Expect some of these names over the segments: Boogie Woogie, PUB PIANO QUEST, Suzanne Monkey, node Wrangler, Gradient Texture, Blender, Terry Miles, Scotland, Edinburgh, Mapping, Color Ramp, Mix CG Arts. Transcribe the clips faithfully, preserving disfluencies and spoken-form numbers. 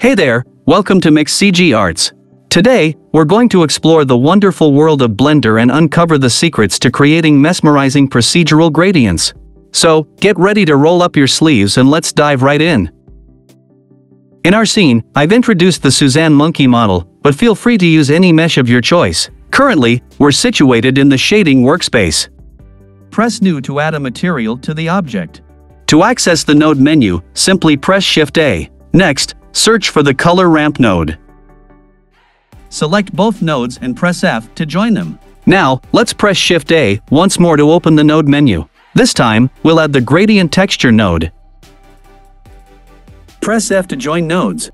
Hey there, welcome to Mix C G Arts. Today, we're going to explore the wonderful world of Blender and uncover the secrets to creating mesmerizing procedural gradients. So, get ready to roll up your sleeves and let's dive right in. In our scene, I've introduced the Suzanne Monkey model, but feel free to use any mesh of your choice. Currently, we're situated in the shading workspace. Press New to add a material to the object. To access the node menu, simply press Shift A. Next, search for the Color Ramp node. Select both nodes and press F to join them. Now, let's press Shift A once more to open the node menu. This time, we'll add the Gradient Texture node. Press F to join nodes.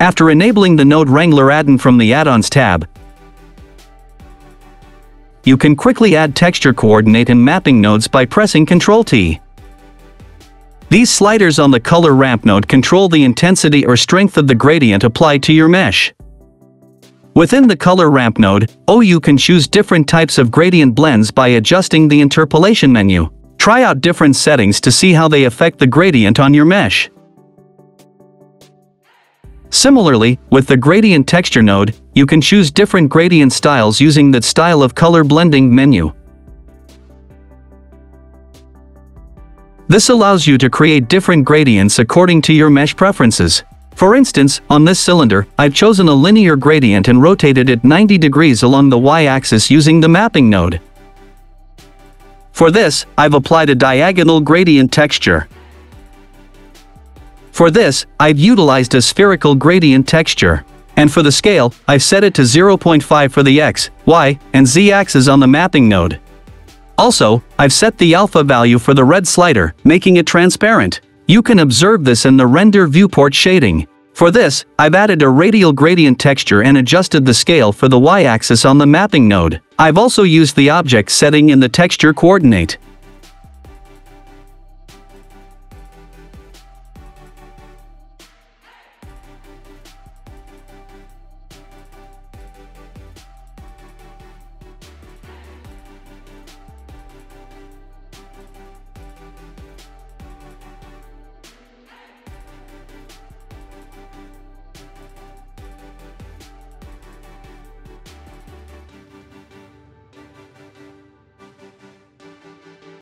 After enabling the node Wrangler add-in from the Add-ons tab, you can quickly add texture coordinate and mapping nodes by pressing Control T. These sliders on the Color Ramp node control the intensity or strength of the gradient applied to your mesh. Within the Color Ramp node, oh, you can choose different types of gradient blends by adjusting the interpolation menu. Try out different settings to see how they affect the gradient on your mesh. Similarly, with the Gradient Texture node, you can choose different gradient styles using that style of color blending menu. This allows you to create different gradients according to your mesh preferences. For instance, on this cylinder, I've chosen a linear gradient and rotated it ninety degrees along the Y-axis using the Mapping node. For this, I've applied a diagonal gradient texture. For this, I've utilized a spherical gradient texture. And for the scale, I've set it to zero point five for the X, Y, and Z axes on the Mapping node. Also, I've set the alpha value for the red slider, making it transparent. You can observe this in the render viewport shading. For this, I've added a radial gradient texture and adjusted the scale for the Y axis on the Mapping node. I've also used the object setting in the texture coordinate.